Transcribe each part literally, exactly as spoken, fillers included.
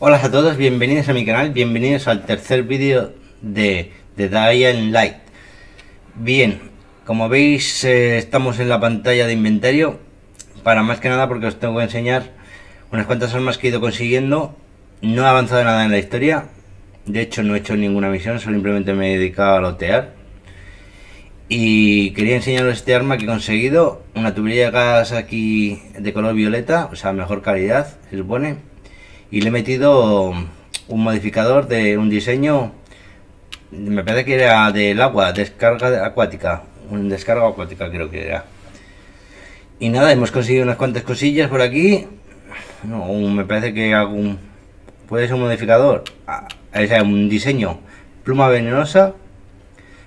Hola a todos, bienvenidos a mi canal, bienvenidos al tercer vídeo de The Dying Light. Bien, como veis eh, estamos en la pantalla de inventario, para más que nada porque os tengo que enseñar unas cuantas armas que he ido consiguiendo. No he avanzado nada en la historia, de hecho no he hecho ninguna misión, solo simplemente me he dedicado a lotear. Y quería enseñaros este arma que he conseguido, una tubería de gas aquí de color violeta, o sea, mejor calidad, se supone. Y le he metido un modificador de un diseño, me parece que era del agua, descarga acuática, un descarga acuática creo que era. Y nada, hemos conseguido unas cuantas cosillas por aquí, no, me parece que algún... puede ser un modificador, ah, es un diseño, pluma venenosa.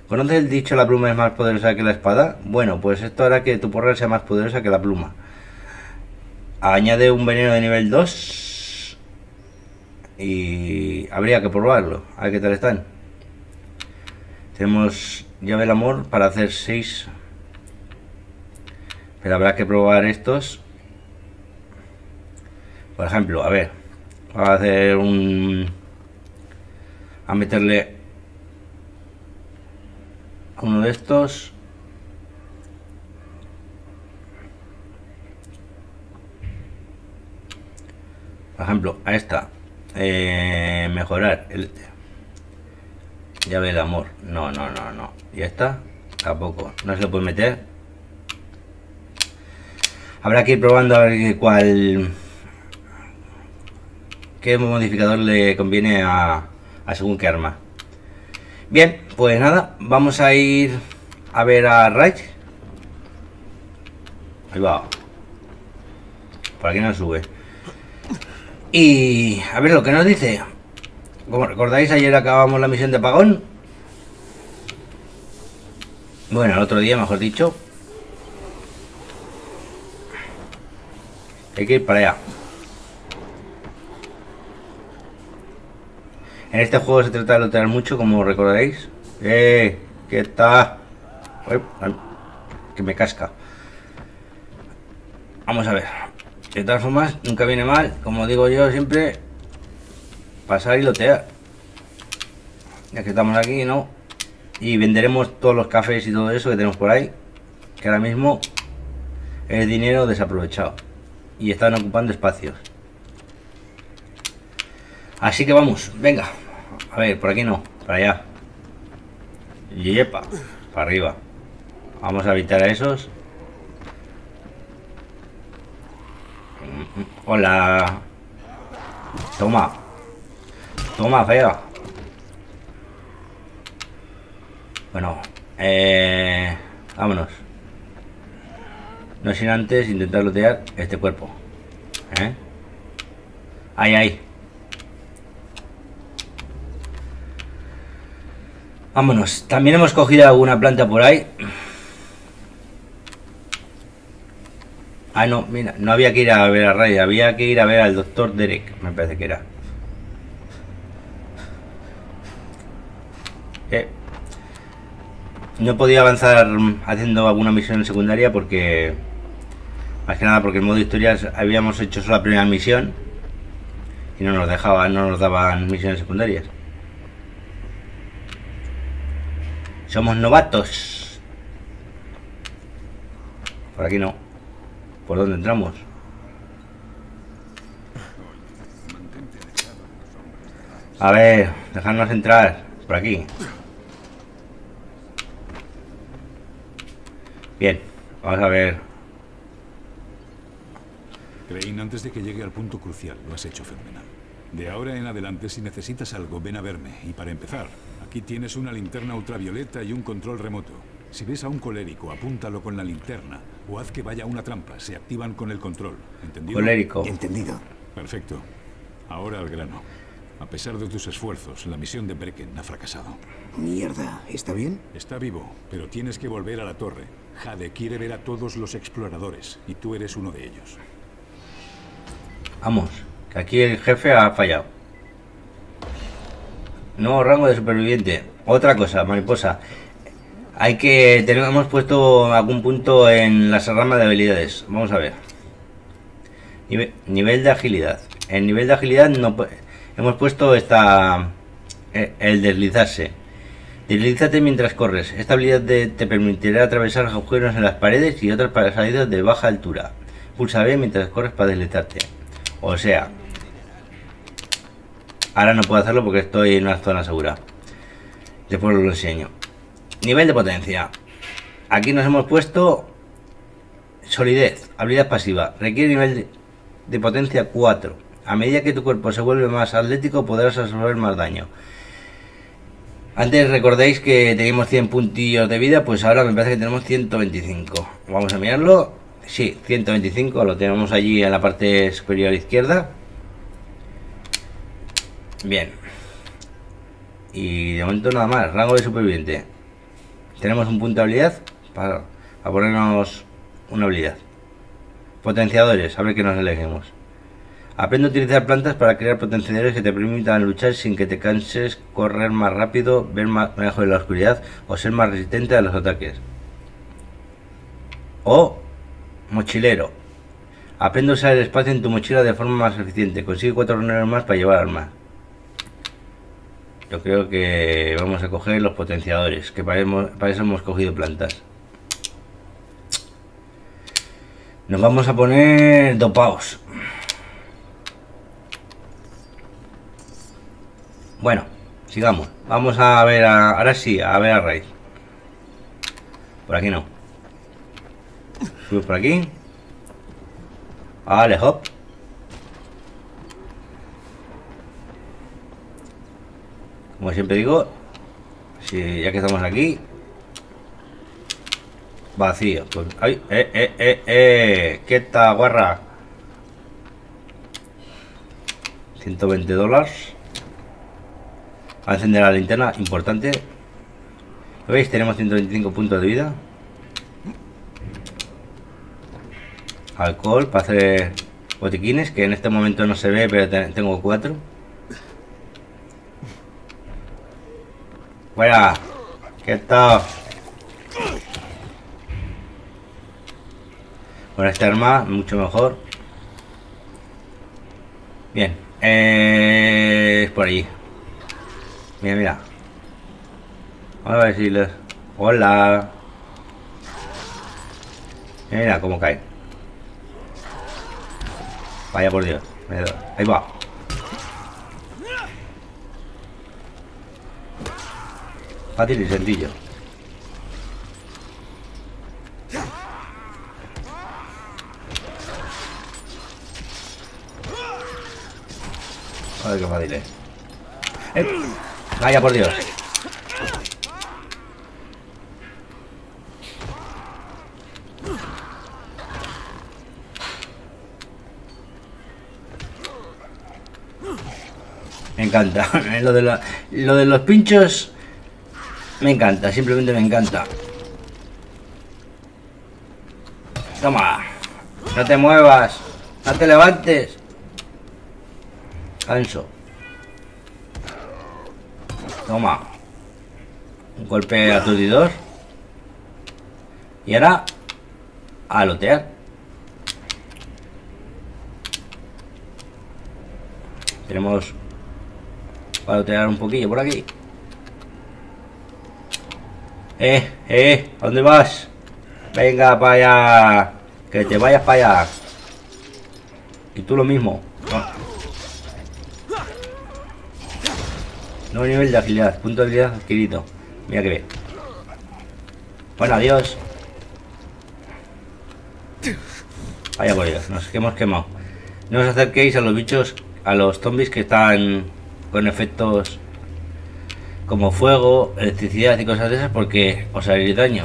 ¿Conoces el dicho la pluma es más poderosa que la espada? Bueno, pues esto hará que tu porra sea más poderosa que la pluma. Añade un veneno de nivel dos. Y habría que probarlo. A ver qué tal están. Tenemos llave del amor para hacer seis. Pero habrá que probar estos. Por ejemplo, a ver. Vamos a hacer un... a meterle... uno de estos. Por ejemplo, a esta. Eh, mejorar. El... llave del amor. No, no, no, no. Y esta tampoco. No se lo puede meter. Habrá que ir probando a ver cuál... qué modificador le conviene a, a según qué arma. Bien, pues nada, vamos a ir a ver a Rice. Ahí va. Por aquí no sube. Y a ver lo que nos dice. Como recordáis, ayer acabamos la misión de apagón. Bueno, el otro día, mejor dicho. Hay que ir para allá. En este juego se trata de lotear mucho, como recordaréis. ¡Eh! ¿Qué está? Uy, que me casca. Vamos a ver. De todas formas, nunca viene mal, como digo yo siempre, pasar y lotear. Ya que estamos aquí, ¿no? Y venderemos todos los cafés y todo eso que tenemos por ahí. Que ahora mismo es dinero desaprovechado. Y están ocupando espacios. Así que vamos, venga. A ver, por aquí no, para allá. Yepa, para arriba. Vamos a evitar a esos. Hola. Toma. Toma, fea. Bueno, eh, vámonos. No sin antes intentar lootear este cuerpo. ¿Eh? Ahí, ahí. Vámonos, también hemos cogido alguna planta por ahí. Ah, no, mira, no había que ir a ver a Ray, había que ir a ver al doctor Derek, me parece que era. Eh. No podía avanzar haciendo alguna misión secundaria porque... más que nada porque en modo historias habíamos hecho solo la primera misión y no nos dejaban, no nos daban misiones secundarias. Somos novatos. Por aquí no. ¿Por dónde entramos? A ver, dejadnos entrar. Por aquí. Bien, vamos a ver. Crane, antes de que llegue al punto crucial, lo has hecho fenomenal. De ahora en adelante, si necesitas algo, ven a verme. Y para empezar... aquí tienes una linterna ultravioleta y un control remoto. Si ves a un colérico, apúntalo con la linterna o haz que vaya a una trampa. Se activan con el control. ¿Entendido? Colérico. Entendido. Perfecto. Ahora al grano. A pesar de tus esfuerzos, la misión de Brecken ha fracasado. Mierda. ¿Está bien? Está vivo, pero tienes que volver a la torre. Jade quiere ver a todos los exploradores y tú eres uno de ellos. Vamos, que aquí el jefe ha fallado. Nuevo rango de superviviente. Otra cosa, mariposa. Hay que... tenemos puesto algún punto en las ramas de habilidades. Vamos a ver. Nive, nivel de agilidad. El nivel de agilidad no puede... Hemos puesto esta, el deslizarse. Deslízate mientras corres. Esta habilidad de, te permitirá atravesar agujeros en las paredes y otras salidas de baja altura. Pulsa B mientras corres para deslizarte. O sea, ahora no puedo hacerlo porque estoy en una zona segura. Después os lo enseño. Nivel de potencia. Aquí nos hemos puesto solidez, habilidad pasiva. Requiere nivel de potencia cuatro. A medida que tu cuerpo se vuelve más atlético, podrás absorber más daño. Antes recordáis que teníamos cien puntillos de vida, pues ahora me parece que tenemos ciento veinticinco. Vamos a mirarlo. Sí, ciento veinticinco, lo tenemos allí en la parte superior izquierda. Bien. Y de momento nada más, rango de superviviente. Tenemos un punto de habilidad para, para ponernos una habilidad. Potenciadores, a ver qué nos elegimos. Aprende a utilizar plantas para crear potenciadores que te permitan luchar sin que te canses, correr más rápido, ver más lejos de la oscuridad o ser más resistente a los ataques. O mochilero. Aprende a usar el espacio en tu mochila de forma más eficiente. Consigue cuatro reuniones más para llevar armas. Yo creo que vamos a coger los potenciadores, que para, para eso hemos cogido plantas. Nos vamos a poner dopaos. Bueno, sigamos. Vamos a ver a... Ahora sí, a ver a Rice. Por aquí no. Subimos por aquí. Vale, hop. Como siempre digo, si ya que estamos aquí. Vacío. Pues, ¡ay! ¡Eh, eh, eh, eh! ¡Quieta, guarra! ciento veinte dólares. A encender la linterna, importante. ¿Lo veis? Tenemos ciento veinticinco puntos de vida. Alcohol para hacer botiquines, que en este momento no se ve, pero tengo cuatro. Fuera. ¿Qué tal? Bueno, esta arma, mucho mejor. Bien. Eh, es por ahí. Mira, mira. Vamos a ver si les... ¡Hola! Mira, mira cómo cae. Vaya por Dios. Ahí va. Fácil y sencillo. A ver qué fácil es. ¡Eh! Vaya por Dios. Me encanta. Lo de, la, lo de los pinchos me encanta. Simplemente me encanta. Toma. No te muevas. No te levantes. Canso. Toma. Un golpe aturdidor. Y ahora a lotear. Tenemos para lotear un poquillo por aquí. Eh, eh, ¿a dónde vas? Venga para allá. Que te vayas para allá. Y tú lo mismo. Nuevo nivel de agilidad, punto de habilidad adquirido. Mira que bien. Bueno, adiós. Vaya por Dios, nos hemos quemado. No os acerquéis a los bichos, a los zombies que están con efectos como fuego, electricidad y cosas de esas, porque os haréis daño.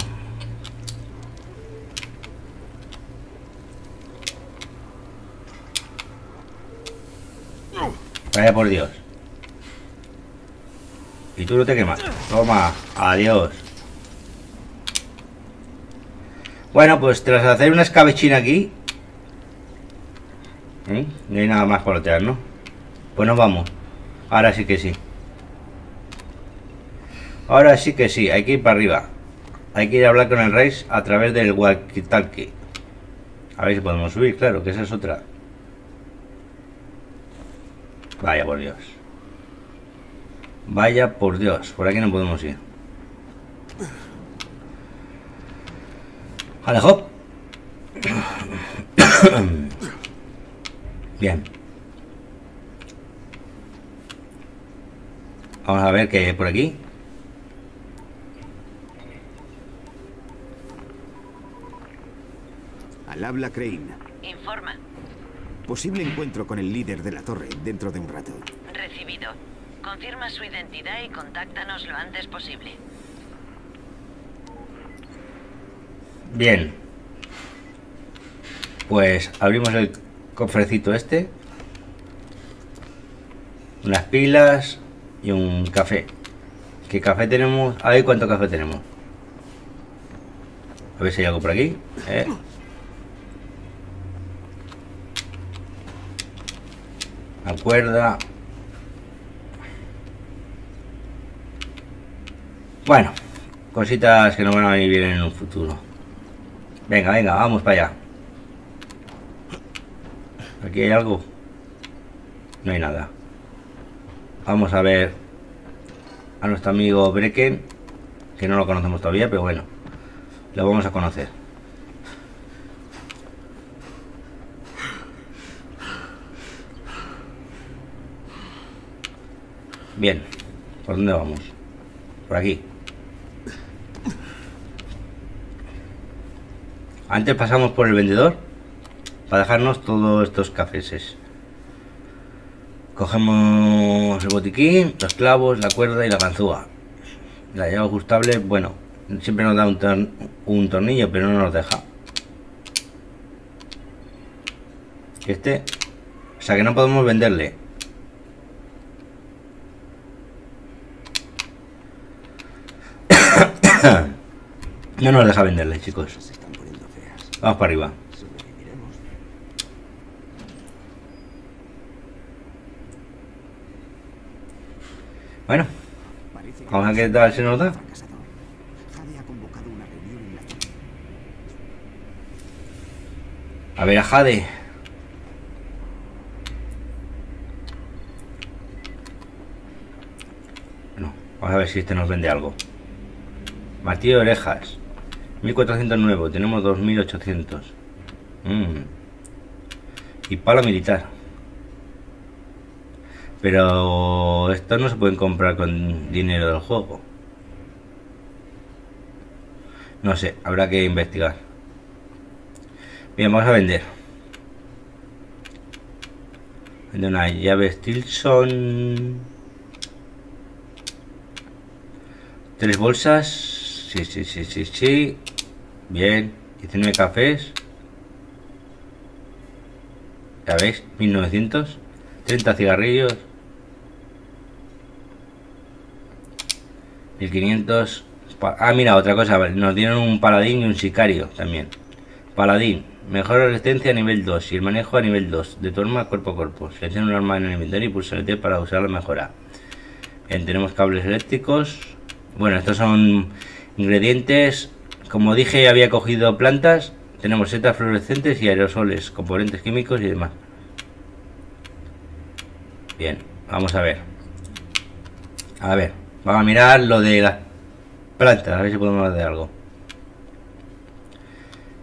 Vaya por Dios. Y tú no te quemas. Toma. Adiós. Bueno, pues tras hacer una escabechina aquí. ¿Eh? No hay nada más para lotear, ¿no? Pues nos vamos. Ahora sí que sí. Ahora sí que sí. Hay que ir para arriba. Hay que ir a hablar con el Rice a través del walkie-talkie. A ver si podemos subir, claro, que esa es otra. Vaya por Dios. Vaya por Dios, por aquí no podemos ir. Alejo. Bien. Vamos a ver qué hay por aquí. Al habla Crane. Informa. Posible encuentro con el líder de la torre dentro de un rato. Recibido. Confirma su identidad y contáctanos lo antes posible. Bien. Pues abrimos el cofrecito este. Unas pilas y un café. ¿Qué café tenemos? A ver cuánto café tenemos. A ver si hay algo por aquí. Eh. Una cuerda. Bueno, cositas que no van a venir bien en un futuro. Venga, venga, vamos para allá. ¿Aquí hay algo? No hay nada. Vamos a ver a nuestro amigo Brecken, que no lo conocemos todavía, pero bueno, lo vamos a conocer. Bien, ¿por dónde vamos? Por aquí. Antes pasamos por el vendedor para dejarnos todos estos cafés. Cogemos el botiquín, los clavos, la cuerda y la ganzúa. La llave ajustable, bueno, siempre nos da un, tor un tornillo, pero no nos deja. Este, o sea que no podemos venderle. No nos deja venderle, chicos. Vamos para arriba. Bueno, vamos a ver qué tal se nos da. A ver a Jade. No, vamos a ver si este nos vende algo. Martillo de orejas. mil cuatrocientos nuevo, tenemos dos mil ochocientos. Mm. Y palo militar. Pero estos no se pueden comprar con dinero del juego. No sé, habrá que investigar. Bien, vamos a vender. Vende una llave Stilson. Tres bolsas. Sí, sí, sí, sí, sí. Bien, diecinueve cafés. Ya veis, mil novecientos. treinta cigarrillos. mil quinientos. Ah, mira, otra cosa. Nos dieron un paladín y un sicario también. Paladín. Mejora resistencia a nivel dos y el manejo a nivel dos. De tu arma cuerpo a cuerpo. Selecciona un arma en el inventario y pulsa el T para usar la mejora. Bien, tenemos cables eléctricos. Bueno, estos son ingredientes. Como dije, había cogido plantas. Tenemos setas fluorescentes y aerosoles, componentes químicos y demás. Bien, vamos a ver. A ver, vamos a mirar lo de las plantas, a ver si podemos hacer algo.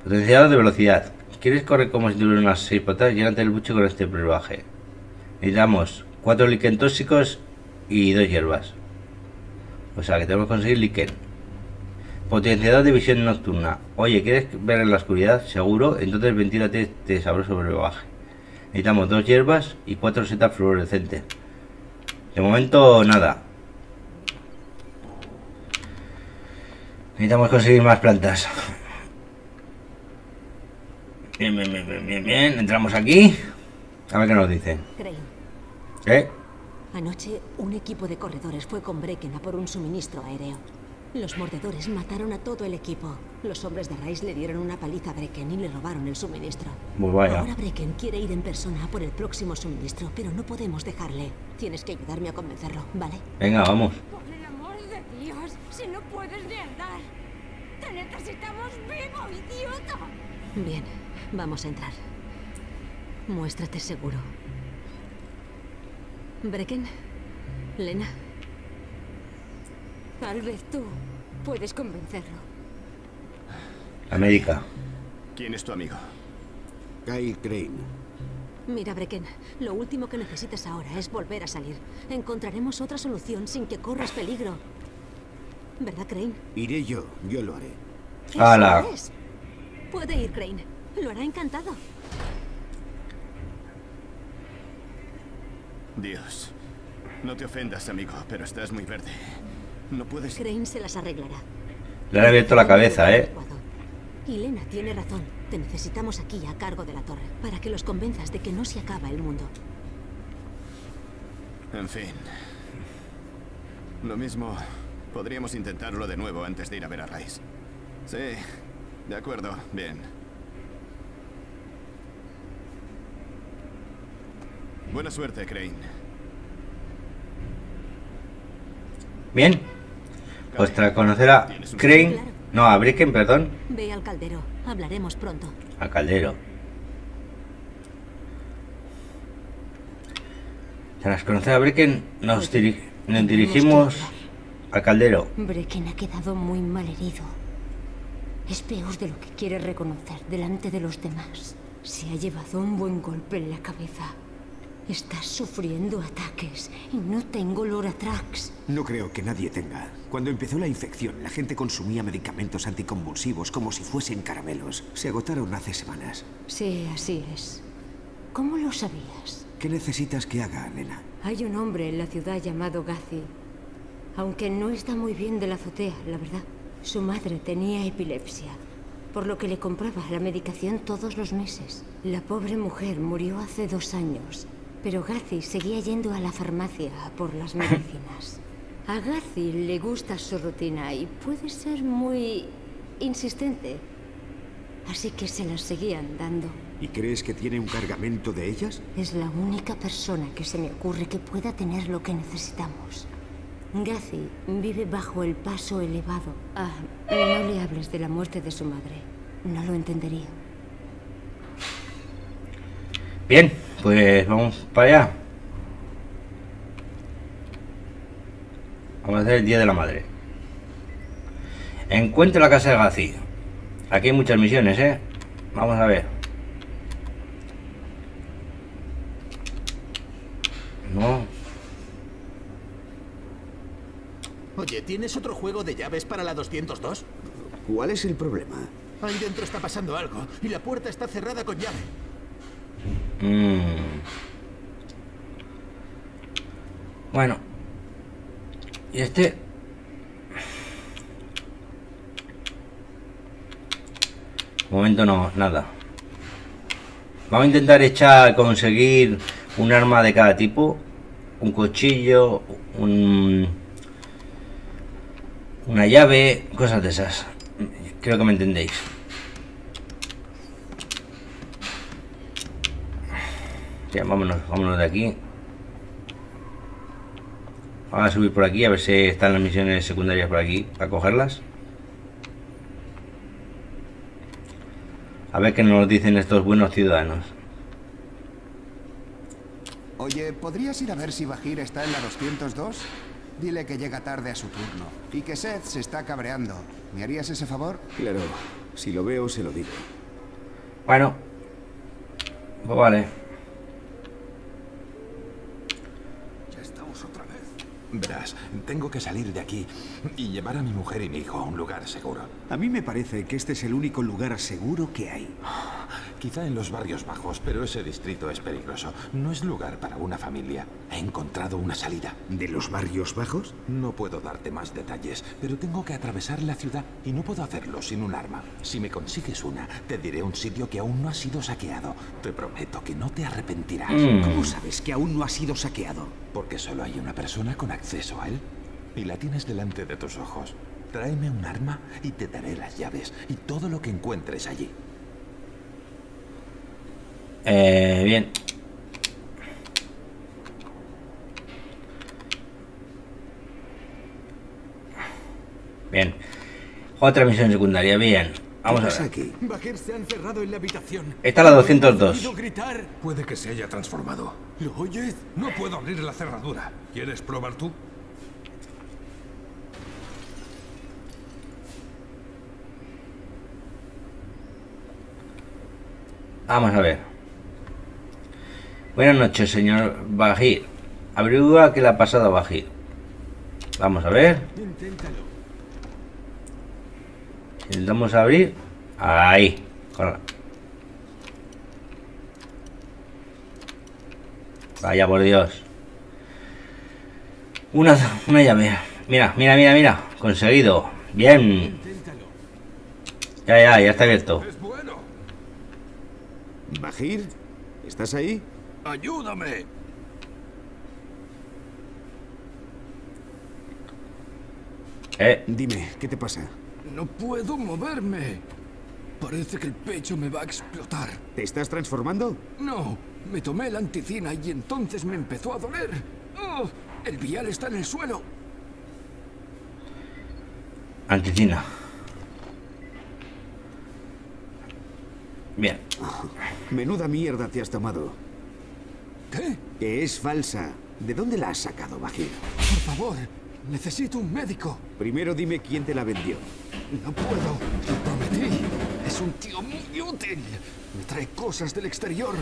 Potenciador de velocidad. ¿Quieres correr como si tuviera unas seis patas? Llénate el buche con este brebaje. Necesitamos cuatro líquen tóxicos y dos hierbas. O sea que tenemos que conseguir líquen. Potenciador de visión nocturna. Oye, ¿quieres ver en la oscuridad? Seguro, entonces ventílate este sabroso brebaje. Necesitamos dos hierbas y cuatro setas fluorescentes. De momento, nada. Necesitamos conseguir más plantas. Bien, bien, bien, bien, bien. Entramos aquí. A ver qué nos dicen. Crane. ¿Eh? Anoche, un equipo de corredores fue con Brecken a por un suministro aéreo. Los mordedores mataron a todo el equipo. Los hombres de Rice le dieron una paliza a Brecken y le robaron el suministro. Pues vaya. Ahora Brecken quiere ir en persona por el próximo suministro, pero no podemos dejarle. Tienes que ayudarme a convencerlo, ¿vale? Venga, vamos. Por el amor de Dios, si no puedes ni andar. Te necesitamos vivo, idiota. Bien, vamos a entrar. Muéstrate seguro. Brecken, Lena, Tal vez tú puedes convencerlo. América. ¿Quién es tu amigo? Kyle Crane. Mira, Brecken, lo último que necesitas ahora es volver a salir. Encontraremos otra solución sin que corras peligro. ¿Verdad, Crane? Iré yo, yo lo haré. ¡Hala! Puede ir, Crane. Lo hará encantado. Dios, no te ofendas, amigo, pero estás muy verde. No puedes... Crane se las arreglará. Le han abierto la cabeza, ¿eh? Y Lena tiene razón. Te necesitamos aquí a cargo de la torre para que los convenzas de que no se acaba el mundo. En fin. Lo mismo, podríamos intentarlo de nuevo antes de ir a ver a Rice. Sí, de acuerdo, bien. Buena suerte, Crane. Bien. Pues tras conocer a Crane... No, a Brecken, perdón. Ve al Caldero, hablaremos pronto. Al Caldero. Tras conocer a Brecken, nos, diri nos dirigimos al Caldero. Brecken ha quedado muy mal herido. Es peor de lo que quiere reconocer delante de los demás. Se ha llevado un buen golpe en la cabeza. Estás sufriendo ataques y no tengo Loratrax. No creo que nadie tenga. Cuando empezó la infección, la gente consumía medicamentos anticonvulsivos como si fuesen caramelos. Se agotaron hace semanas. Sí, así es. ¿Cómo lo sabías? ¿Qué necesitas que haga, Elena? Hay un hombre en la ciudad llamado Gazi. Aunque no está muy bien de la azotea, la verdad. Su madre tenía epilepsia, por lo que le compraba la medicación todos los meses. La pobre mujer murió hace dos años. Pero Gacy seguía yendo a la farmacia por las medicinas. A Gacy le gusta su rutina y puede ser muy insistente. Así que se las seguían dando. ¿Y crees que tiene un cargamento de ellas? Es la única persona que se me ocurre que pueda tener lo que necesitamos. Gacy vive bajo el paso elevado. Ah, no le hables de la muerte de su madre. No lo entendería. Bien, pues vamos para allá. Vamos a hacer el Día de la Madre. Encuentra la casa de Gazi. Aquí hay muchas misiones, ¿eh? Vamos a ver. No. Oye, ¿tienes otro juego de llaves para la doscientos dos? ¿Cuál es el problema? Ahí dentro está pasando algo y la puerta está cerrada con llave. Bueno, y este momento no, nada. Vamos a intentar echar, conseguir un arma de cada tipo, un cuchillo, un, una llave, cosas de esas. Creo que me entendéis. Ya, vámonos, vámonos de aquí. Vamos a subir por aquí, a ver si están las misiones secundarias por aquí, para cogerlas. A ver qué nos dicen estos buenos ciudadanos. Oye, ¿podrías ir a ver si Bahir está en la doscientos dos? Dile que llega tarde a su turno y que Seth se está cabreando. ¿Me harías ese favor? Claro, si lo veo se lo digo. Bueno, pues vale. Verás, tengo que salir de aquí y llevar a mi mujer y mi hijo a un lugar seguro. A mí me parece que este es el único lugar seguro que hay. Quizá en los barrios bajos, pero ese distrito es peligroso. No es lugar para una familia. He encontrado una salida. ¿De los barrios bajos? No puedo darte más detalles, pero tengo que atravesar la ciudad y no puedo hacerlo sin un arma. Si me consigues una, te diré un sitio que aún no ha sido saqueado. Te prometo que no te arrepentirás. Mm. ¿Cómo sabes que aún no ha sido saqueado? Porque solo hay una persona con acceso a él y la tienes delante de tus ojos. Tráeme un arma y te daré las llaves y todo lo que encuentres allí. Eh, bien. Bien. Otra misión secundaria, bien. Vamos a ver. Está la doscientos dos. Puede que se haya transformado. ¿Lo oyes? No puedo abrir la cerradura. ¿Quieres probar tú? Vamos a ver. Buenas noches, señor Bahir. Averigua qué le ha pasado a Bahir. Vamos a ver. Si le damos a abrir. Ahí. Vaya por Dios. Una, una llave. Mira, mira, mira, mira. Conseguido. Bien. Ya, ya, ya está abierto. Bahir, ¿estás ahí? ¡Ayúdame! Eh. Dime, ¿qué te pasa? No puedo moverme. Parece que el pecho me va a explotar. ¿Te estás transformando? No, me tomé la anticina y entonces me empezó a doler. ¡Oh! El vial está en el suelo. Anticina. Bien. Menuda mierda te has tomado. ¿Qué? Que es falsa. ¿De dónde la has sacado, Bahir? Por favor, necesito un médico. Primero dime quién te la vendió. No puedo, lo prometí. Es un tío muy útil. Me trae cosas del exterior.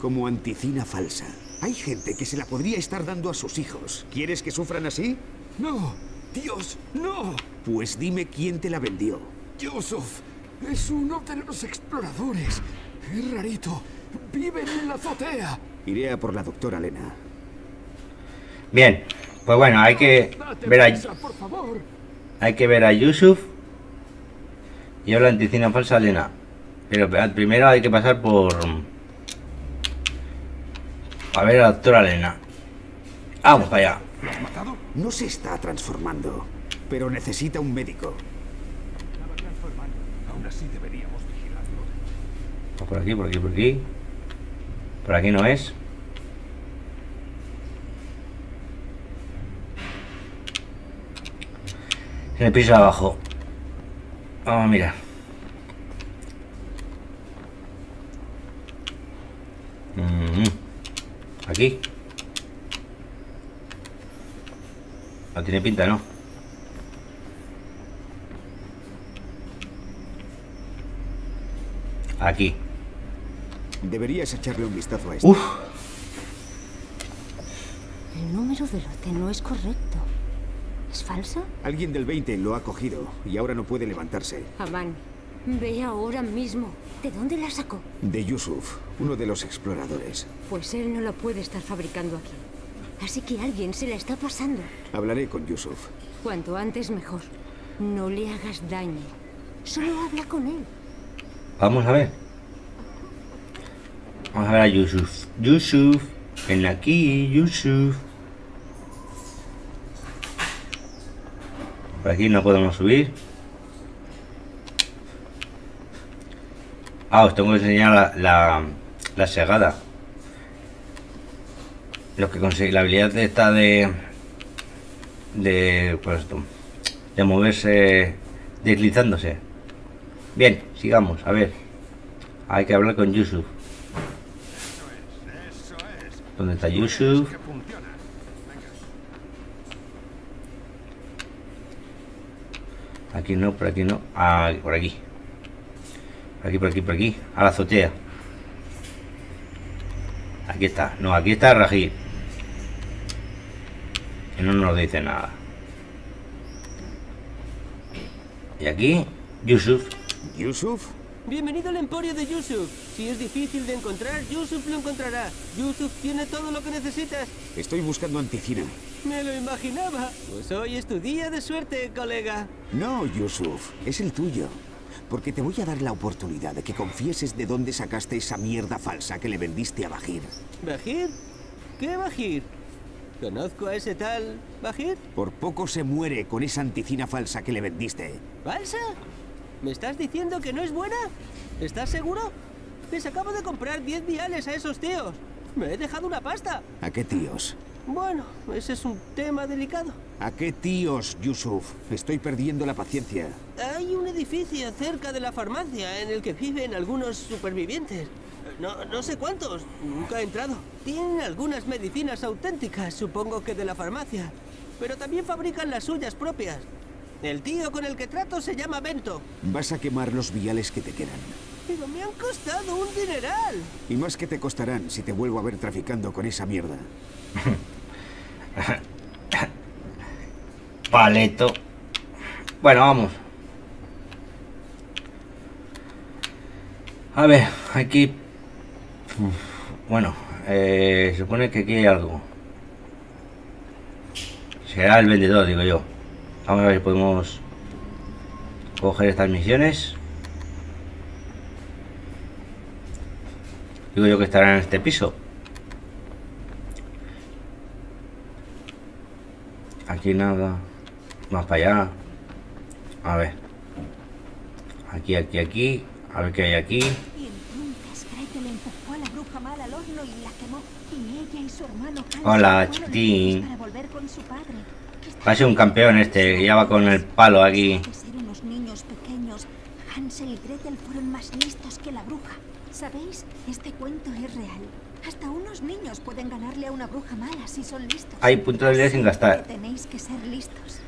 Como anticina falsa. Hay gente que se la podría estar dando a sus hijos. ¿Quieres que sufran así? No, Dios, no. Pues dime quién te la vendió. Yusuf. Es uno de los exploradores. Es rarito. Viven en la azotea. Iré a por la doctora Elena. Bien. Pues bueno, hay que ver a... por favor. Hay que ver a Yusuf. Y ahora la anticina falsa Elena. Pero primero hay que pasar por... a ver a la doctora Elena. Vamos para allá. ¿Lo has matado? No se está transformando. Pero necesita un médico. Sí, deberíamos vigilarlo. Por aquí, por aquí, por aquí. Por aquí no es. En el piso de abajo. Vamos a mirar. Aquí. No tiene pinta, ¿no? Aquí. Deberías echarle un vistazo a esto. Uf. El número del lote no es correcto. ¿Es falsa? Alguien del veinte lo ha cogido y ahora no puede levantarse. Amán, ve ahora mismo. ¿De dónde la sacó? De Yusuf, uno de los exploradores. Pues él no la puede estar fabricando aquí. Así que alguien se la está pasando. Hablaré con Yusuf. Cuanto antes mejor. No le hagas daño. Solo habla con él. Vamos a ver. Vamos a ver a Yusuf. Yusuf, ven aquí, Yusuf. Por aquí no podemos subir. Ah, os tengo que enseñar la, la, la segada. Lo que conseguí, la habilidad esta de... De... Pues, de moverse deslizándose. Bien. Sigamos, a ver. Hay que hablar con Yusuf. ¿Dónde está Yusuf? Aquí no, por aquí no. Ah, por aquí. Por aquí, por aquí, por aquí. A la azotea. Aquí está. No, aquí está Rajir. Que no nos dice nada. Y aquí, Yusuf. ¿Yusuf? Bienvenido al emporio de Yusuf. Si es difícil de encontrar, Yusuf lo encontrará. Yusuf tiene todo lo que necesitas. Estoy buscando anticina. Me lo imaginaba. Pues hoy es tu día de suerte, colega. No, Yusuf, es el tuyo. Porque te voy a dar la oportunidad de que confieses de dónde sacaste esa mierda falsa que le vendiste a Bahir. ¿Bahir? ¿Qué Bahir? Conozco a ese tal... ¿Bahir? Por poco se muere con esa anticina falsa que le vendiste. ¿Falsa? ¿Me estás diciendo que no es buena? ¿Estás seguro? Les acabo de comprar diez viales a esos tíos. Me he dejado una pasta. ¿A qué tíos? Bueno, ese es un tema delicado. ¿A qué tíos, Yusuf? Estoy perdiendo la paciencia. Hay un edificio cerca de la farmacia en el que viven algunos supervivientes. No, no sé cuántos, nunca he entrado. Tienen algunas medicinas auténticas, supongo que de la farmacia. Pero también fabrican las suyas propias. El tío con el que trato se llama Bento. Vas a quemar los viales que te quedan. Pero me han costado un dineral. Y más que te costarán si te vuelvo a ver traficando con esa mierda. Paleto. Bueno, vamos. A ver, aquí... Bueno, eh, se supone que aquí hay algo. Será el vendedor, digo yo. Vamos a ver si podemos coger estas misiones. Digo yo que estará en este piso. Aquí nada. Más para allá. A ver. Aquí, aquí, aquí. A ver qué hay aquí. Hola, chiquitín. Va a ser un campeón este, que ya va con el palo aquí. Hansel y Gretel fueron más listos que la bruja. ¿Sabéis? Este cuento es real. Hasta unos niños pueden ganarle a una bruja mala si son listos. Hay punto de vida sin gastar. Tenéis que ser listos.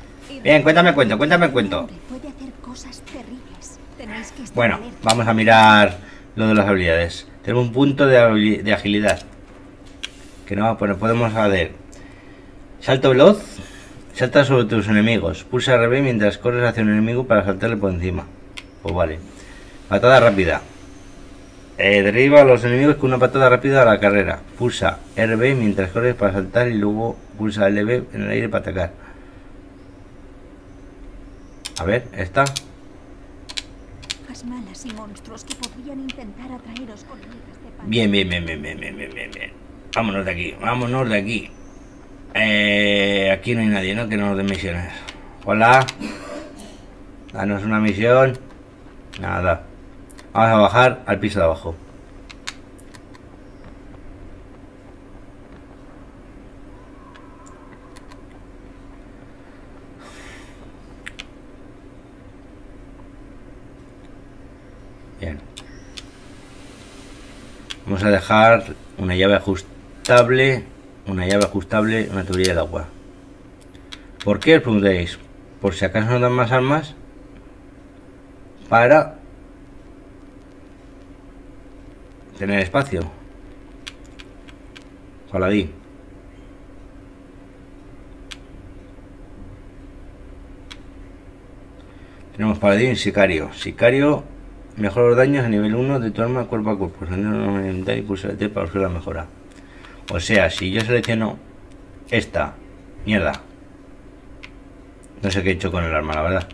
Bien, cuéntame cuento, cuéntame cuento. Puede hacer cosas terribles. Tenéis que estar bueno, alerta. Vamos a mirar lo de las habilidades. Tenemos un punto de, de agilidad. Que no, bueno, podemos hacer salto veloz. Salta sobre tus enemigos. Pulsa R B mientras corres hacia un enemigo para saltarle por encima. Pues vale. Patada rápida. Eh, derriba a los enemigos con una patada rápida a la carrera. Pulsa R B mientras corres para saltar y luego pulsa L B en el aire para atacar. A ver, esta. Bien, bien, bien, bien, bien, bien, bien, bien. Vámonos de aquí, vámonos de aquí. Eh, aquí no hay nadie, ¿no? Que no nos den misiones. Hola. Danos una misión. Nada. Vamos a bajar al piso de abajo. Bien. Vamos a dejar una llave ajustable. Una llave ajustable, una tubería de agua. ¿Por qué os preguntáis? Por si acaso nos dan más armas. Para tener espacio. Paladí. Tenemos paladín y sicario. Sicario, mejora los daños a nivel uno de tu arma cuerpo a cuerpo. Y pulsa T para usar la mejora. O sea, si yo selecciono esta mierda, no sé qué he hecho con el arma, la verdad.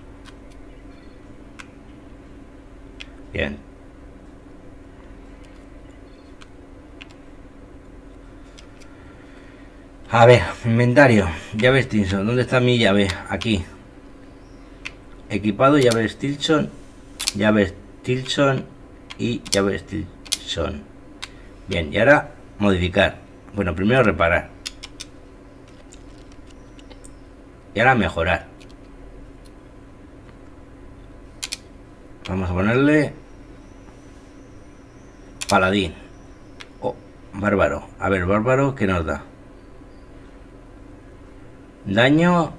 Bien. A ver, inventario. Llave Stinson. ¿Dónde está mi llave? Aquí. Equipado, llave Stinson. Llave Stinson. Y llave Stinson. Bien, y ahora modificar. Bueno, primero reparar. Y ahora mejorar. Vamos a ponerle paladín. Oh, bárbaro. A ver, bárbaro, ¿qué nos da? Daño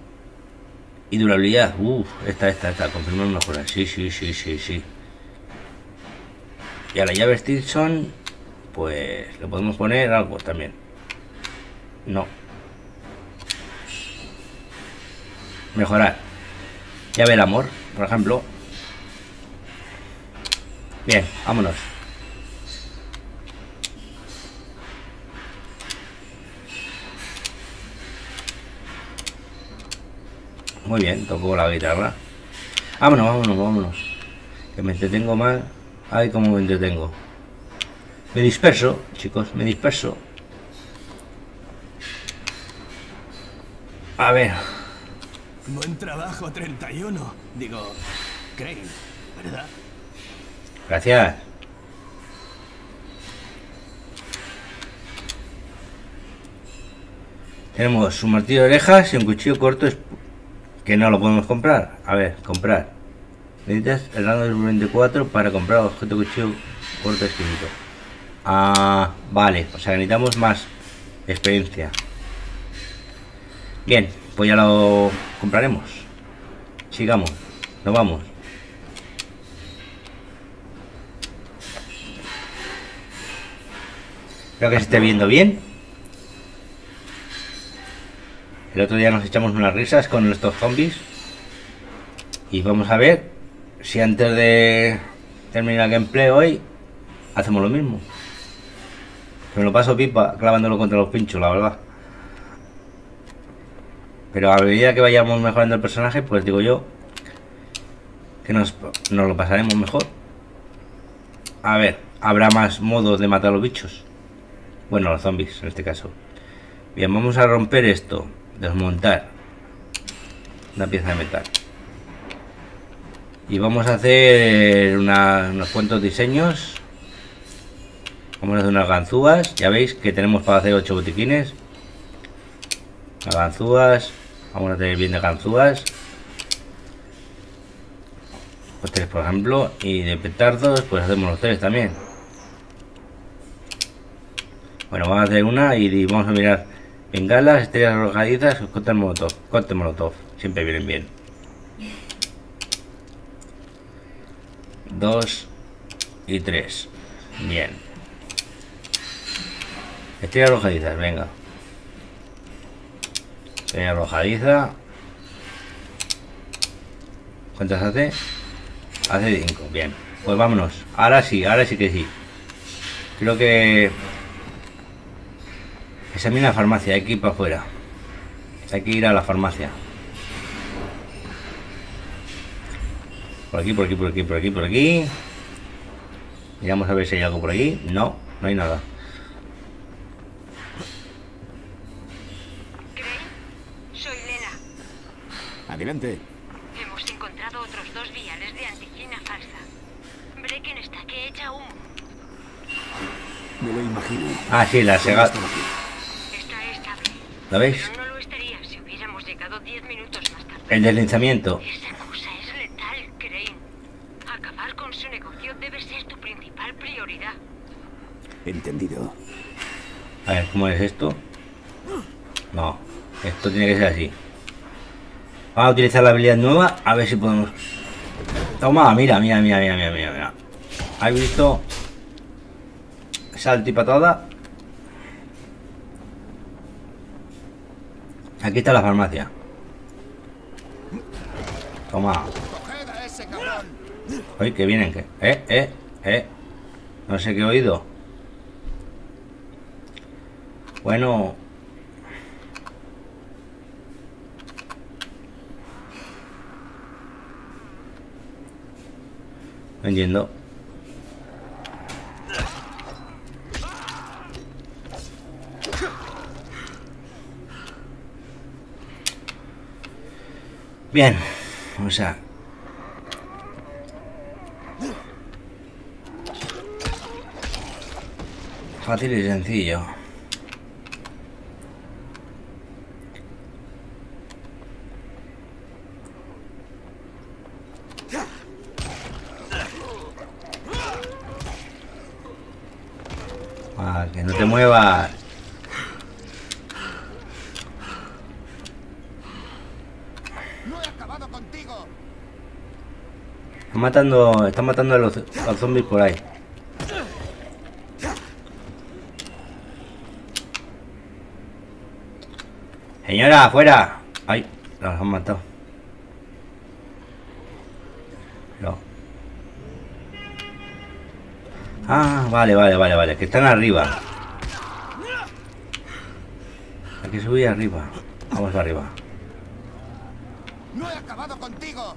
y durabilidad. Uff, esta, esta, esta. Confirmar mejora. Sí, sí, sí, sí, sí. Y a la llave Stinson, pues le podemos poner algo también. No. Mejorar. Llave del amor, por ejemplo. Bien, vámonos. Muy bien, tocó la guitarra. Vámonos, vámonos, vámonos. Que me entretengo mal. Ay, cómo me entretengo. Me disperso, chicos, me disperso. A ver. Buen trabajo, treinta y uno. Digo, Crane, ¿verdad? Gracias. Tenemos un martillo de orejas y un cuchillo corto que no lo podemos comprar. A ver, comprar. Necesitas el rango del veinticuatro para comprar objeto cuchillo corto escrito. Ah, vale. O sea, necesitamos más experiencia. Bien, pues ya lo compraremos. Sigamos, nos vamos. Espero que se esté viendo bien. El otro día nos echamos unas risas con estos zombies. Y vamos a ver si antes de terminar el gameplay hoy hacemos lo mismo. Me lo paso pipa clavándolo contra los pinchos, la verdad. Pero a medida que vayamos mejorando el personaje, pues digo yo que nos, nos lo pasaremos mejor. A ver, habrá más modos de matar a los bichos. Bueno, a los zombies en este caso. Bien, vamos a romper esto. Desmontar una pieza de metal. Y vamos a hacer una, unos cuantos diseños. Vamos a hacer unas ganzúas. Ya veis que tenemos para hacer ocho botiquines. Las ganzúas. Vamos a tener bien de ganzúas. Los tres, por ejemplo. Y de petardos, pues hacemos los tres también. Bueno, vamos a hacer una y vamos a mirar. Bengalas, estrellas arrojadizas, cóctel molotov. Cóctel molotov. Siempre vienen bien. Dos y tres. Bien. Estrella arrojadiza, venga. Estrella arrojadiza. ¿Cuántas hace? Hace cinco, bien. Pues vámonos. Ahora sí, ahora sí que sí. Creo que... examina la farmacia, hay que ir para afuera. Hay que ir a la farmacia. Por aquí, por aquí, por aquí, por aquí, por aquí. Miramos a ver si hay algo por aquí. No, no hay nada. Adelante. Hemos encontrado otros dos viales de antigina falsa. Brecken está que echa humo. Me lo imagino. Ah, sí, la sega. Está estable. ¿Lo veis? Pero no lo estaría si hubiéramos llegado diez minutos más tarde. El deslizamiento. Esa cosa es letal, Crane. Acabar con su negocio debe ser tu principal prioridad. Entendido. A ver, ¿cómo es esto? No, esto tiene que ser así. Vamos a utilizar la habilidad nueva, a ver si podemos. Toma, mira, mira, mira, mira, mira, mira. ¿Has visto? Salto y patada. Aquí está la farmacia. Toma. Oye, que vienen, que. Eh, eh, eh. No sé qué he oído. Bueno. No entiendo. Bien, o sea. Fácil y sencillo. Que no te muevas. No he acabado contigo. Están matando, están matando a los, a los zombies por ahí. Señora, afuera. Ay, los han matado. Ah, vale, vale, vale, vale, que están arriba. Hay que subir arriba. Vamos para arriba. No he acabado contigo.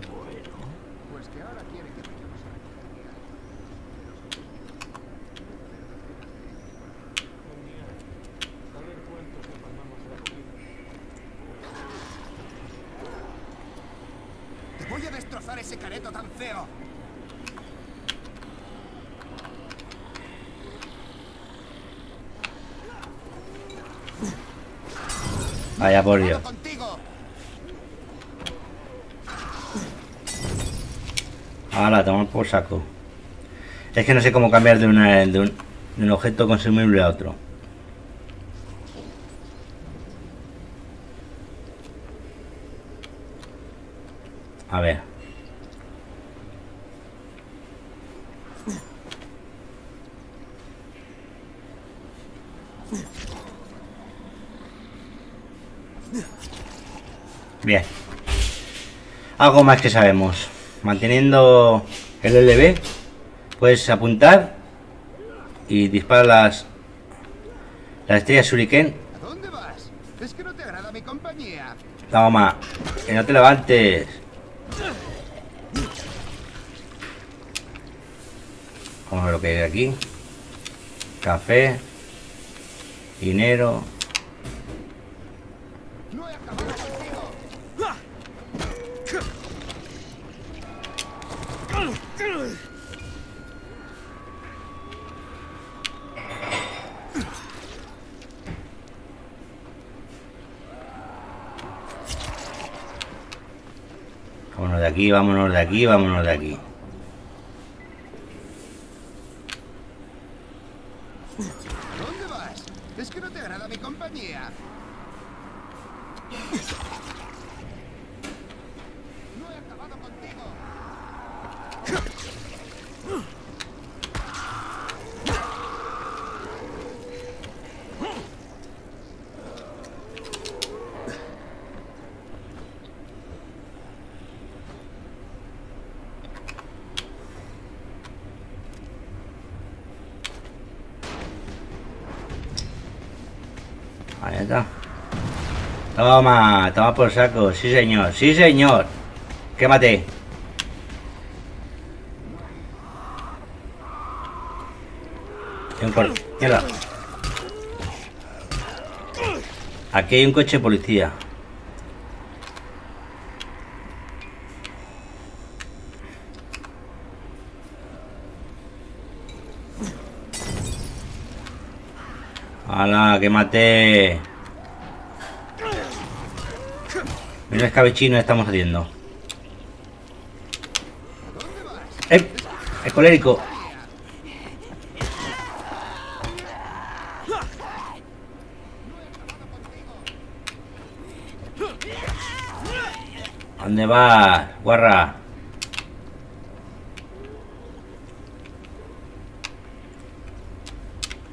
Bueno, pues que ahora quiere que vayamos a recoger. Te voy a destrozar ese careto tan feo. Vaya por Dios. Ahora, tomar por saco. Es que no sé cómo cambiar de, una, de, un, de un objeto consumible a otro. A ver. Bien. Algo más que sabemos. Manteniendo el L B puedes apuntar y disparar las las estrellas shuriken. ¿A dónde vas? Es que no te agrada mi compañía. Toma, que no te levantes. Vamos a ver lo que hay aquí. Café, dinero. Vámonos de aquí, vámonos de aquí, vámonos de aquí. ¿Dónde vas? Es que no te agrada mi compañía. No he acabado contigo. Ahí está. Toma, toma por saco. Sí, señor, sí, señor. Quémate. Mierda. Aquí hay un coche de policía. ¡Hala, que maté! Mira el escabechino que estamos haciendo. ¡Eh! ¡Es colérico! ¿Dónde vas, guarra?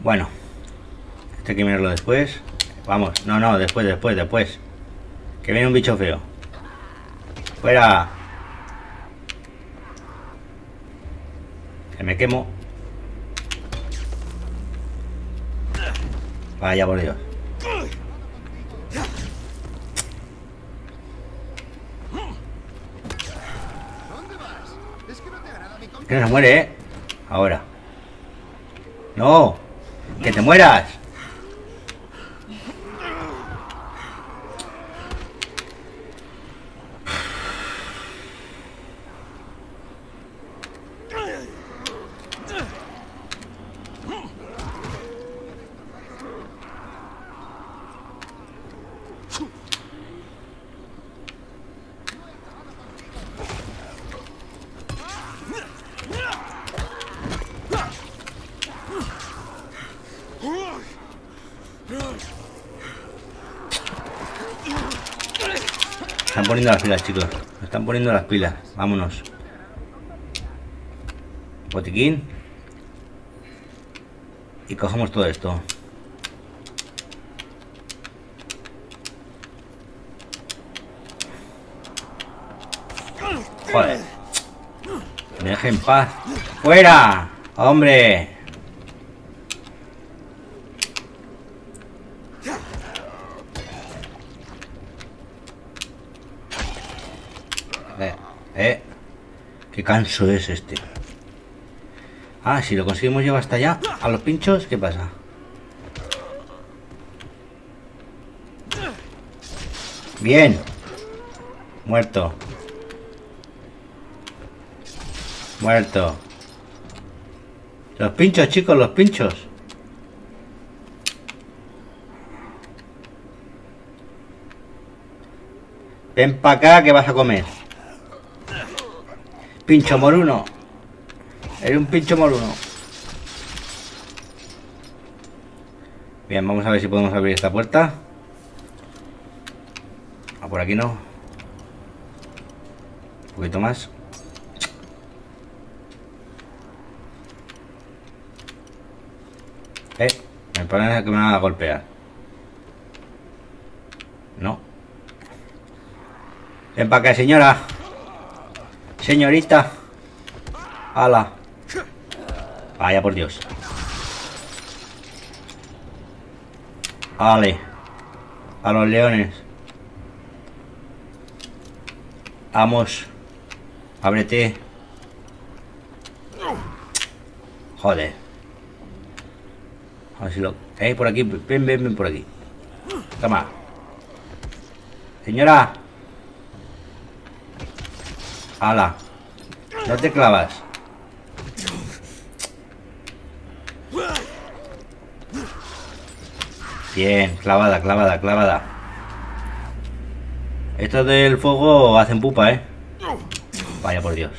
Bueno. Hay que mirarlo después. Vamos, no, no, después, después, después. Que viene un bicho feo. Fuera. Que me quemo. Vaya por Dios. Que no se muere, ¿eh? Ahora. No. Que te mueras. Están poniendo las pilas, chicos. Me están poniendo las pilas. Vámonos. Botiquín. Y cogemos todo esto. Joder. Me deja en paz. ¡Fuera! ¡Hombre! Eh, qué canso es este. Ah, si lo conseguimos llevar hasta allá, a los pinchos, ¿qué pasa? Bien. Muerto. Muerto. Los pinchos, chicos, los pinchos. Ven para acá que vas a comer. Pincho moruno. Eres un pincho moruno. Bien, vamos a ver si podemos abrir esta puerta. Ah, por aquí no. Un poquito más. Eh, me parece que me van a golpear. No. Ven para acá, señora. Señorita. Ala. Vaya por Dios. Vale. A los leones. Vamos. Ábrete. Joder. A ver si lo... Eh, por aquí. Ven, ven, ven por aquí. Toma. Señora. Ala. No te clavas. Bien, clavada, clavada, clavada. Estos del fuego hacen pupa, ¿eh? Vaya por Dios.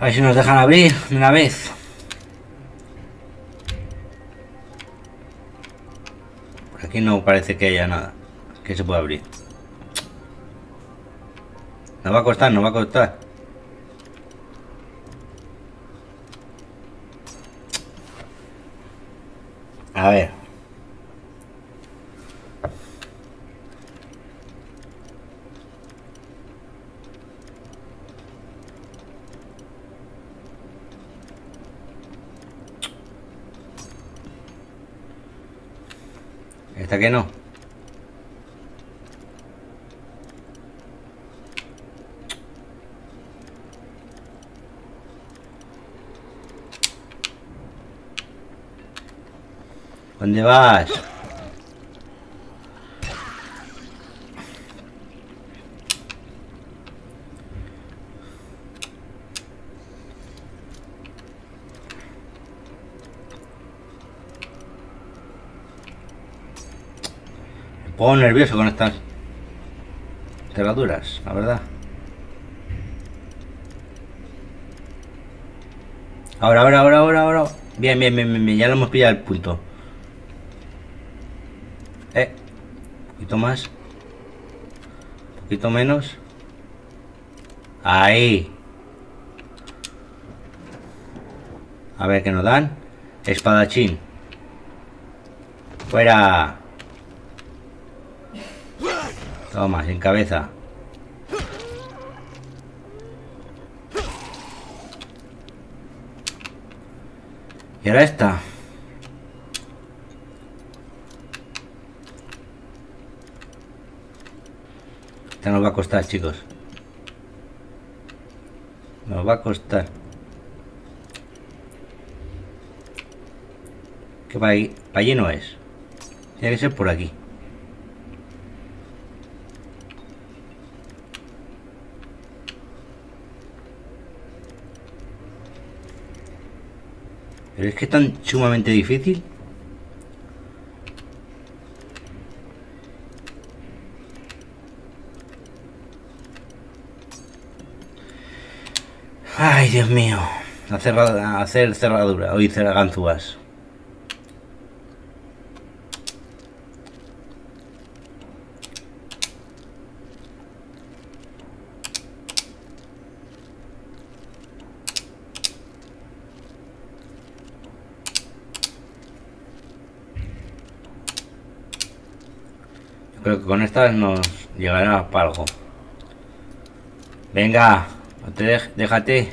A ver si nos dejan abrir de una vez. Por aquí no parece que haya nada que se pueda abrir. Nos va a costar, nos va a costar. A ver. Esta que no. ¿Dónde vas? Me pongo nervioso con estas cerraduras, la verdad. Ahora, ahora, ahora, ahora, ahora. Bien, bien, bien, bien, bien. Ya lo hemos pillado el punto. Eh, un poquito más, un poquito menos. Ahí. A ver qué nos dan. Espadachín. Fuera. Toma, sin cabeza. Y ahora esta. Esta nos va a costar, chicos. Nos va a costar. Que para allí, para allí no es. Tiene que ser por aquí. Pero es que es tan sumamente difícil. Ay, Dios mío. Hacer, hacer cerradura. Oír ganzúas. Yo creo que con estas nos llevará para algo. Venga. No te dej- déjate.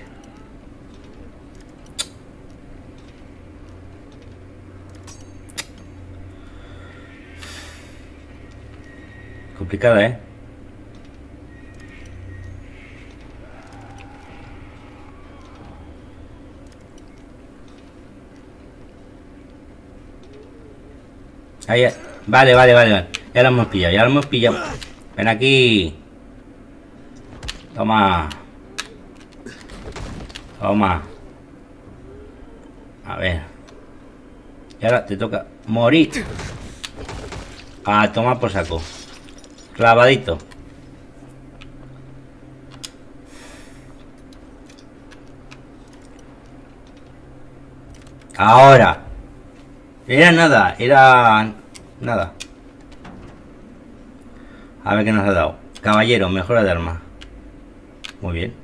Complicada, ¿eh? Ahí, vale, vale, vale, vale. Ya lo hemos pillado, ya lo hemos pillado. Ven aquí. Toma. Toma. A ver. Y ahora te toca morir. A tomar por saco. Clavadito. Ahora. Era nada. Era... nada. A ver qué nos ha dado. Caballero, mejora de arma. Muy bien.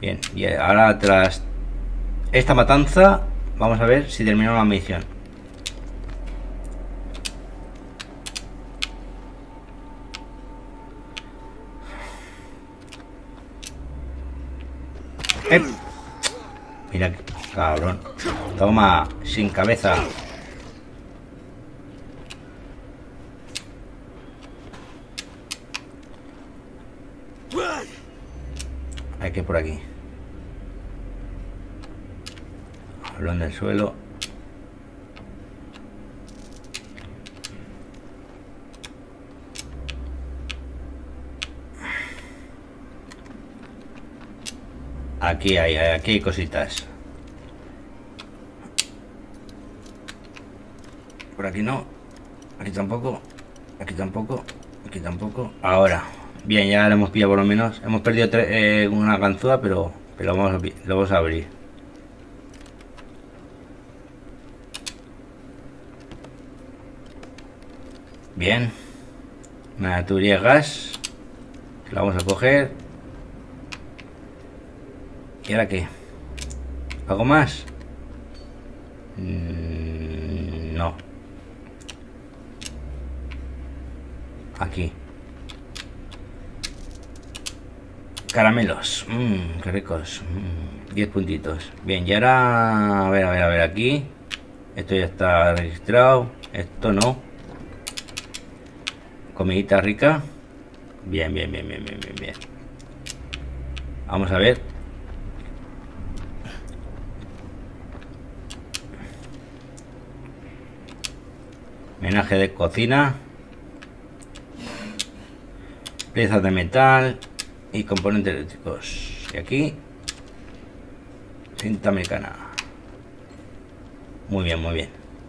Bien, y ahora tras esta matanza vamos a ver si terminó la misión. ¡Ep! Mira, cabrón. Toma, sin cabeza. Hay que ir por aquí. Hablando del suelo. Aquí hay, aquí hay cositas. Por aquí no. Aquí tampoco. Aquí tampoco. Aquí tampoco. Ahora. Bien, ya lo hemos pillado por lo menos. Hemos perdido tres, eh, una ganzúa, pero, pero vamos a, lo vamos a abrir. Bien. Una tubería de gas. La vamos a coger. ¿Y ahora qué? ¿Algo más? Mm, no. Aquí. Caramelos. Mmm, qué ricos. diez mm, puntitos. Bien, y ahora... A ver, a ver, a ver, aquí. Esto ya está registrado. Esto no. Comidita rica. Bien, bien, bien, bien, bien, bien, bien. Vamos a ver. Menaje de cocina, piezas de metal y componentes eléctricos. Y aquí, cinta americana. Muy bien, muy bien.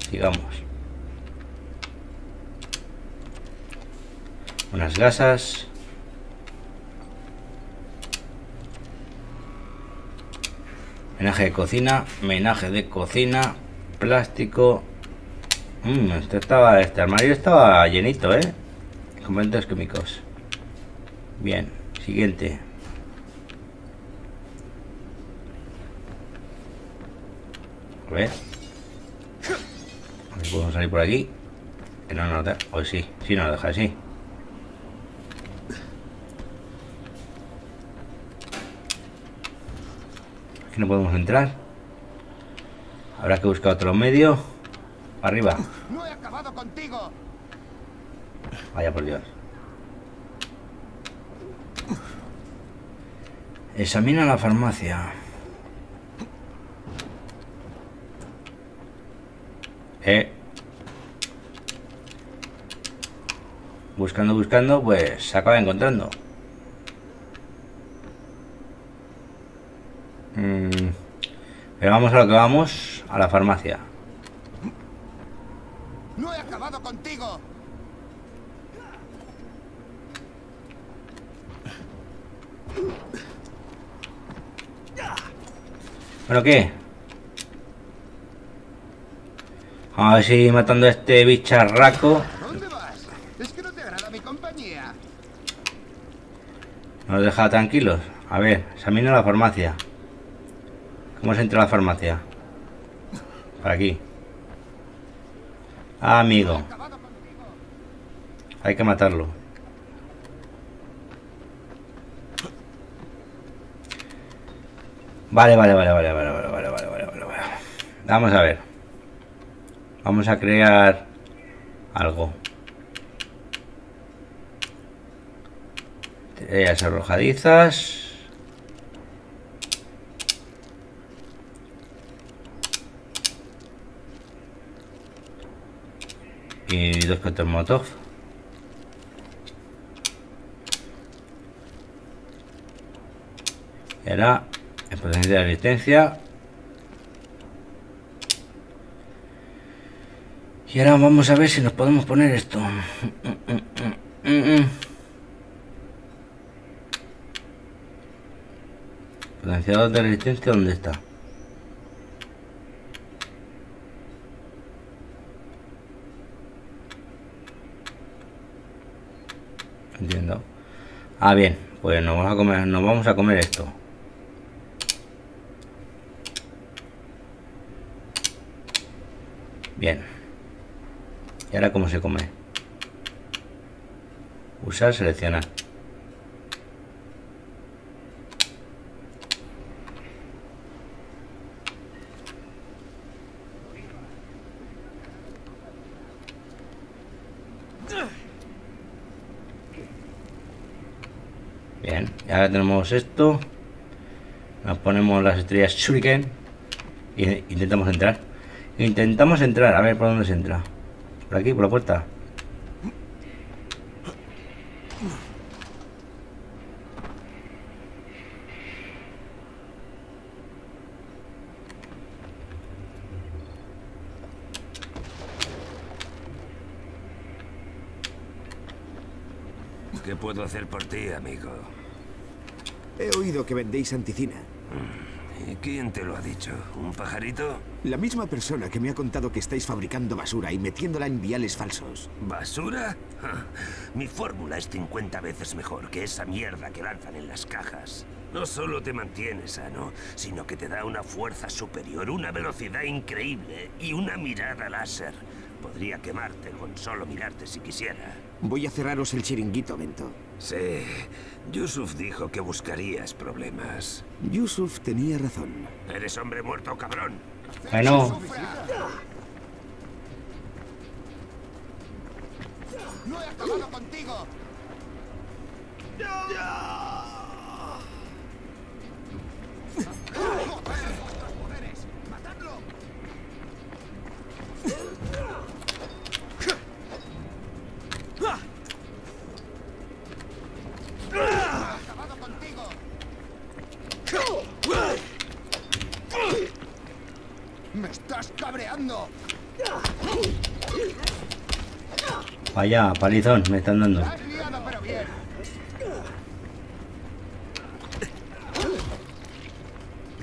Sigamos. Unas gasas. Menaje de cocina, menaje de cocina, plástico. Mm, este, estaba, este armario estaba llenito, ¿eh? Componentes químicos. Bien, siguiente. A ver. A ver si podemos salir por aquí. Que no nos deja. Hoy sí, sí nos deja, sí. Aquí no podemos entrar. Habrá que buscar otro medio. Arriba. No he acabado contigo. Vaya por Dios. Examina la farmacia. Eh. Buscando, buscando, pues se acaba encontrando. Mm. Pero vamos a lo que vamos, a la farmacia. No he acabado contigo. ¿Pero qué? Vamos a ver si matando a este bicharraco. ¿Dónde vas? Es que no te agrada mi compañía. Nos deja tranquilos. A ver, examina la farmacia. ¿Cómo se entra a la farmacia? Por aquí. Amigo, hay que matarlo. Vale, vale, vale, vale, vale, vale, vale, vale, vale, vale, vale. Vamos a ver. Vamos a crear algo. Tiras arrojadizas. Y dos cotos motov. Y ahora en potencia de resistencia. Y ahora vamos a ver si nos podemos poner esto. Potenciador de resistencia, ¿dónde está? Entiendo. Ah, bien, pues nos vamos a comer, nos vamos a comer esto. Bien. ¿Y ahora cómo se come? Usar, seleccionar. Bien, y ahora tenemos esto. Nos ponemos las estrellas shuriken y e intentamos entrar. Intentamos entrar, a ver por dónde se entra. Por aquí, por la puerta. ¿Qué puedo hacer por ti, amigo? He oído que vendéis anticina. ¿Y quién te lo ha dicho? ¿Un pajarito? La misma persona que me ha contado que estáis fabricando basura y metiéndola en viales falsos. ¿Basura? Ja. Mi fórmula es cincuenta veces mejor que esa mierda que lanzan en las cajas. No solo te mantiene sano, sino que te da una fuerza superior, una velocidad increíble y una mirada láser. Podría quemarte con solo mirarte si quisiera. Voy a cerraros el chiringuito, Bento. Sí. Yusuf dijo que buscarías problemas. Yusuf tenía razón. Eres hombre muerto, cabrón. Bueno. No he acabado contigo. Vaya, palizón, me están dando.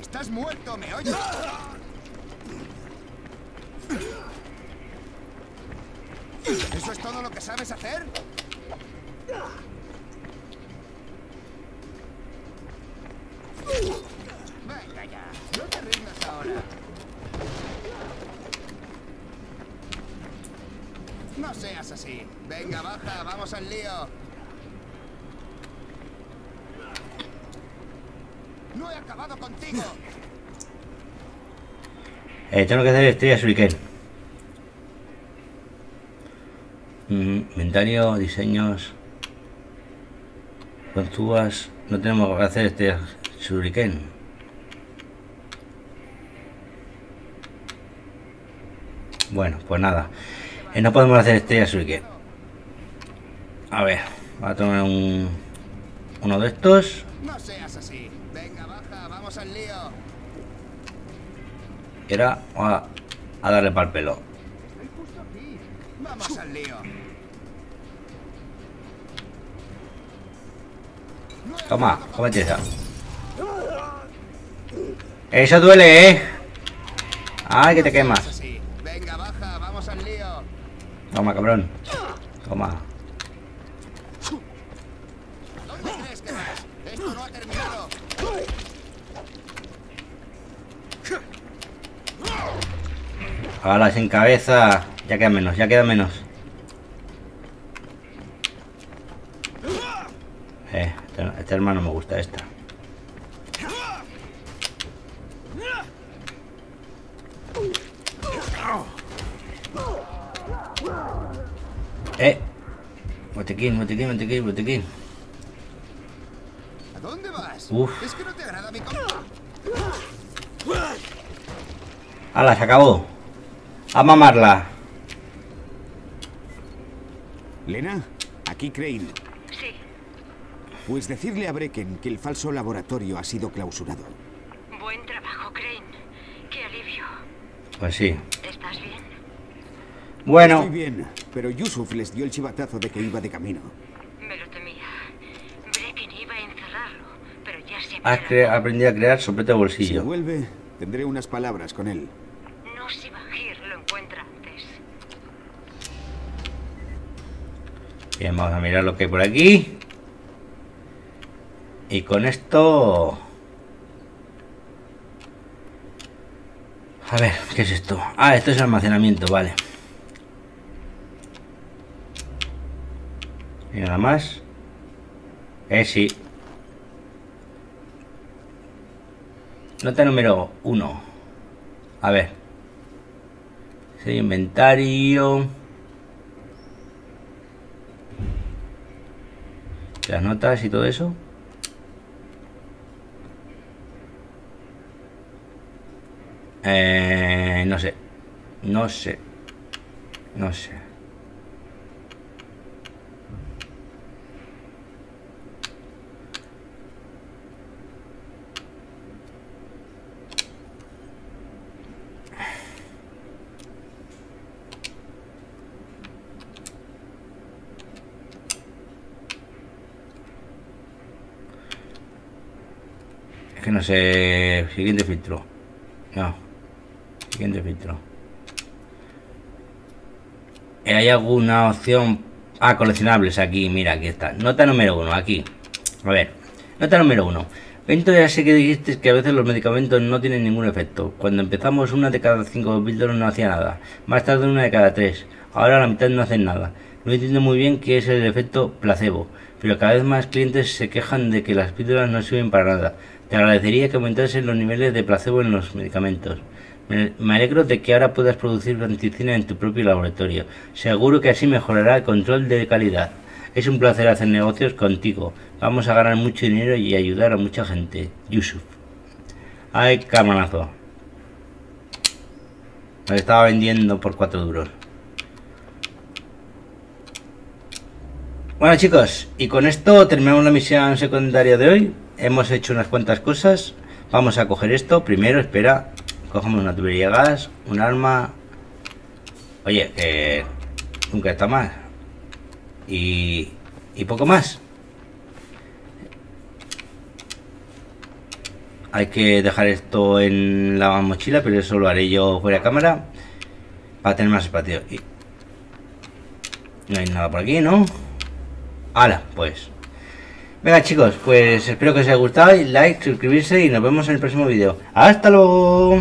Estás muerto, ¿me oyes? ¿Eso es todo lo que sabes hacer? Venga ya, no te rindas ahora. No seas así. Venga, baja, vamos al lío. No he acabado contigo. Eh, tengo que hacer estrellas shuriken. Mm, inventario, diseños. Contúas. No tenemos que hacer estrellas shuriken. Bueno, pues nada. Eh, no podemos hacer estrellas shuriken. A ver, voy a tomar un, uno de estos. No seas así. Venga, baja, vamos al lío. Y ahora vamos a, a darle pa'l pelo. Vamos al lío. Toma, cómete esa. Eso duele, ¿eh? Ay, que te quemas. Venga, baja, vamos al lío. Toma, cabrón. Toma. ¿Dónde crees que vas? Esto no ha terminado. Ahora sin cabeza. Ya queda menos, ya queda menos. Eh, este, este hermano me gusta, esta. Eh, botiquín, botiquín, botiquín, botiquín. ¿A dónde vas? Uf. Es que no te agrada mi comida. ¡Hala, se acabó! ¡A mamarla! Lena, aquí Crane. Sí. Pues decirle a Brecken que el falso laboratorio ha sido clausurado. Buen trabajo, Crane. Qué alivio. Pues sí. ¿Estás bien? Bueno. Estoy bien, pero Yusuf les dio el chivatazo de que iba de camino. Me lo temía. Brecken iba a encerrarlo, pero ya se ha aprendido a crear soplete bolsillo. Si vuelve, tendré unas palabras con él. No, si Bahir lo encuentra antes. Bien, vamos a mirar lo que hay por aquí. Y con esto... A ver, ¿qué es esto? Ah, esto es almacenamiento, vale. Y nada más. Eh, sí. Nota número uno. A ver. Sí, inventario. Las notas y todo eso. Eh, no sé. No sé. No sé. Es que no sé. Siguiente filtro. No. Siguiente filtro. ¿Hay alguna opción? Ah, coleccionables aquí, mira, aquí está. Nota número uno, aquí. A ver, nota número uno. Bento, ya sé que dijiste que a veces los medicamentos no tienen ningún efecto. Cuando empezamos, una de cada cinco píldoras no hacía nada. Más tarde, una de cada tres. Ahora la mitad no hacen nada. No entiendo muy bien qué es el efecto placebo, pero cada vez más clientes se quejan de que las píldoras no sirven para nada. Te agradecería que aumentasen los niveles de placebo en los medicamentos. Me alegro de que ahora puedas producir planticina en tu propio laboratorio. Seguro que así mejorará el control de calidad. Es un placer hacer negocios contigo. Vamos a ganar mucho dinero y ayudar a mucha gente. Yusuf. Ay, camanazo. Me lo estaba vendiendo por cuatro duros. Bueno, chicos, y con esto terminamos la misión secundaria de hoy. Hemos hecho unas cuantas cosas. Vamos a coger esto. Primero, espera... Cogemos una tubería de gas, un arma. Oye, que eh, nunca está mal. Y, y poco más. Hay que dejar esto en la mochila, pero eso lo haré yo fuera de cámara para tener más espacio. Y no hay nada por aquí, ¿no? Hala, pues. Venga, chicos, pues espero que os haya gustado. Like, suscribirse y nos vemos en el próximo vídeo. ¡Hasta luego!